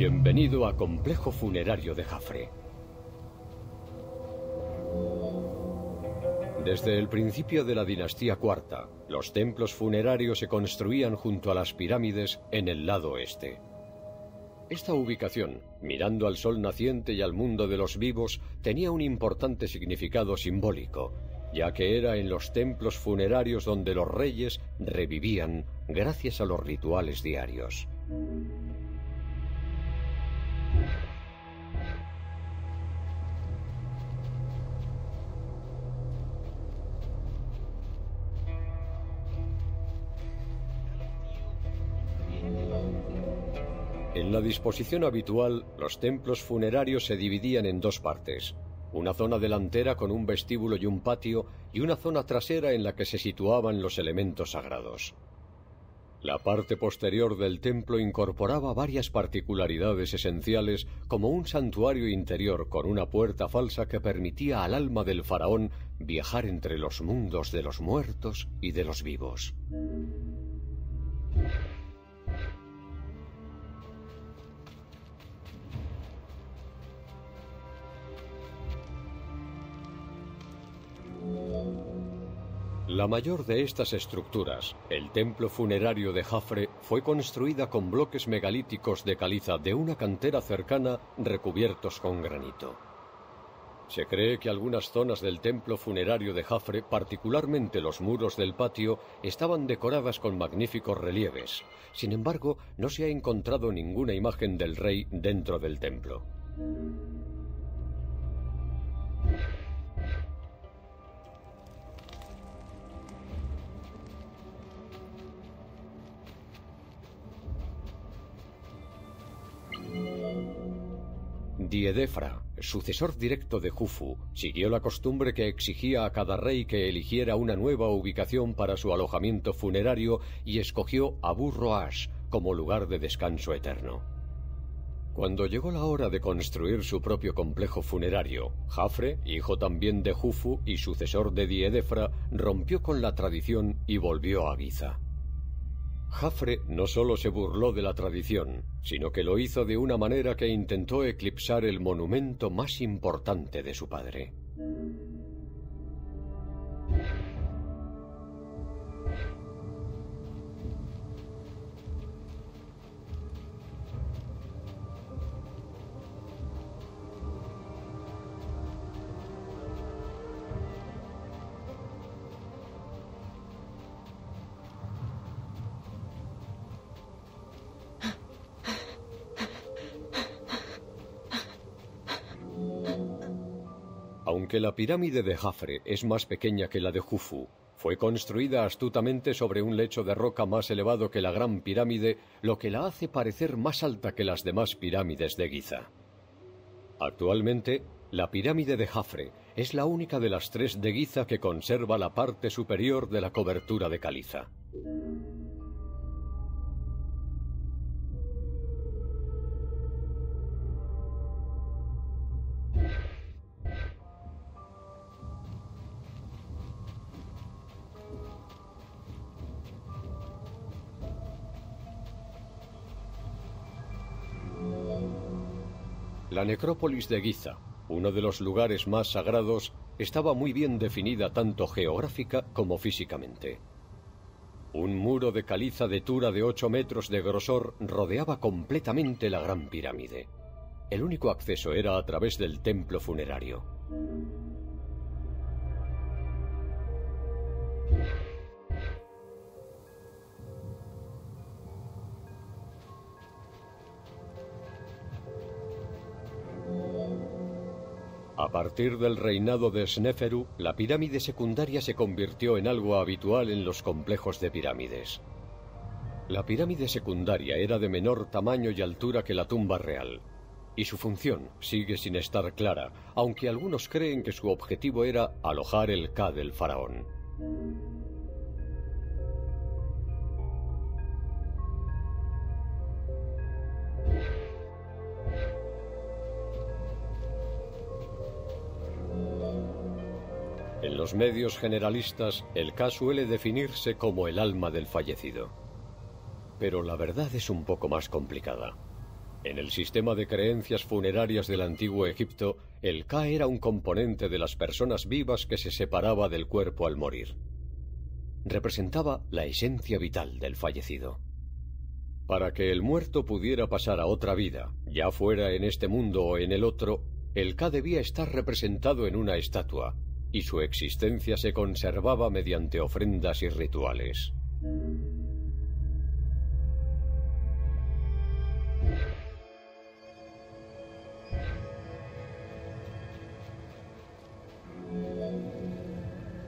Bienvenido a Complejo Funerario de Khafre. Desde el principio de la Dinastía Cuarta, los templos funerarios se construían junto a las pirámides en el lado oeste. Esta ubicación, mirando al sol naciente y al mundo de los vivos, tenía un importante significado simbólico, ya que era en los templos funerarios donde los reyes revivían gracias a los rituales diarios. En la disposición habitual, los templos funerarios se dividían en dos partes: una zona delantera con un vestíbulo y un patio, y una zona trasera en la que se situaban los elementos sagrados. La parte posterior del templo incorporaba varias particularidades esenciales, como un santuario interior con una puerta falsa que permitía al alma del faraón viajar entre los mundos de los muertos y de los vivos. La mayor de estas estructuras, el templo funerario de Khafre, fue construida con bloques megalíticos de caliza de una cantera cercana recubiertos con granito. Se cree que algunas zonas del templo funerario de Khafre, particularmente los muros del patio, estaban decoradas con magníficos relieves. Sin embargo, no se ha encontrado ninguna imagen del rey dentro del templo. Djedefra, sucesor directo de Khufu, siguió la costumbre que exigía a cada rey que eligiera una nueva ubicación para su alojamiento funerario y escogió Abu Roash como lugar de descanso eterno. Cuando llegó la hora de construir su propio complejo funerario, Khafre, hijo también de Khufu y sucesor de Djedefra, rompió con la tradición y volvió a Giza. Khafre no solo se burló de la tradición, sino que lo hizo de una manera que intentó eclipsar el monumento más importante de su padre. Aunque la pirámide de Khafre es más pequeña que la de Khufu, fue construida astutamente sobre un lecho de roca más elevado que la Gran Pirámide, lo que la hace parecer más alta que las demás pirámides de Giza. Actualmente, la pirámide de Khafre es la única de las tres de Giza que conserva la parte superior de la cobertura de caliza. La necrópolis de Giza, uno de los lugares más sagrados, estaba muy bien definida tanto geográfica como físicamente. Un muro de caliza de Tura de 8 metros de grosor rodeaba completamente la Gran Pirámide. El único acceso era a través del templo funerario. A partir del reinado de Sneferu, la pirámide secundaria se convirtió en algo habitual en los complejos de pirámides. La pirámide secundaria era de menor tamaño y altura que la tumba real, y su función sigue sin estar clara, aunque algunos creen que su objetivo era alojar el Ká del faraón. En los medios generalistas, el Ká suele definirse como el alma del fallecido. Pero la verdad es un poco más complicada. En el sistema de creencias funerarias del Antiguo Egipto, el Ká era un componente de las personas vivas que se separaba del cuerpo al morir. Representaba la esencia vital del fallecido. Para que el muerto pudiera pasar a otra vida, ya fuera en este mundo o en el otro, el Ká debía estar representado en una estatua, y su existencia se conservaba mediante ofrendas y rituales.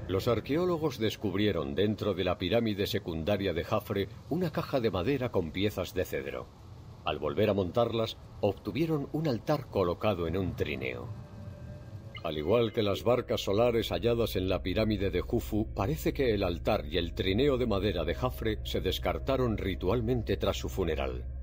Los arqueólogos descubrieron dentro de la pirámide secundaria de Khafre una caja de madera con piezas de cedro. Al volver a montarlas, obtuvieron un altar colocado en un trineo. Al igual que las barcas solares halladas en la pirámide de Khufu, parece que el altar y el trineo de madera de Khafre se descartaron ritualmente tras su funeral.